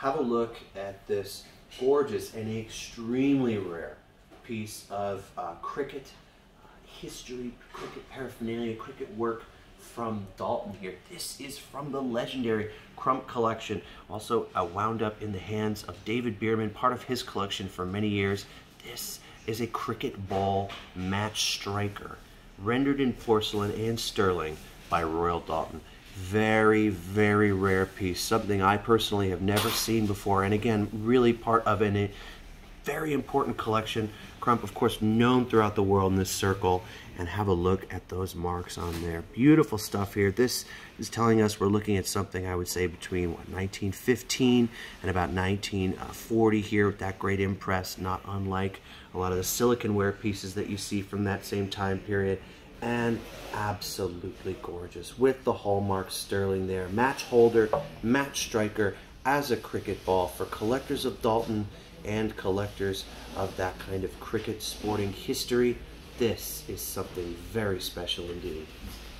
have a look at this gorgeous and extremely rare piece of cricket history, cricket paraphernalia, cricket work from Doulton here. This is from the legendary Crump collection, also wound up in the hands of David Bearman, part of his collection for many years. This is a cricket ball match striker, rendered in porcelain and sterling by Royal Doulton. Very, very rare piece, something I personally have never seen before, and again, really part of a very important collection. Crump, of course, known throughout the world in this circle, and have a look at those marks on there. Beautiful stuff here. This is telling us we're looking at something, I would say, between what, 1915 and about 1940 here, with that great impress, not unlike a lot of the Silicon Ware pieces that you see from that same time period. And absolutely gorgeous with the hallmark sterling there. Match holder, match striker as a cricket ball for collectors of Doulton and collectors of that kind of cricket sporting history. This is something very special indeed.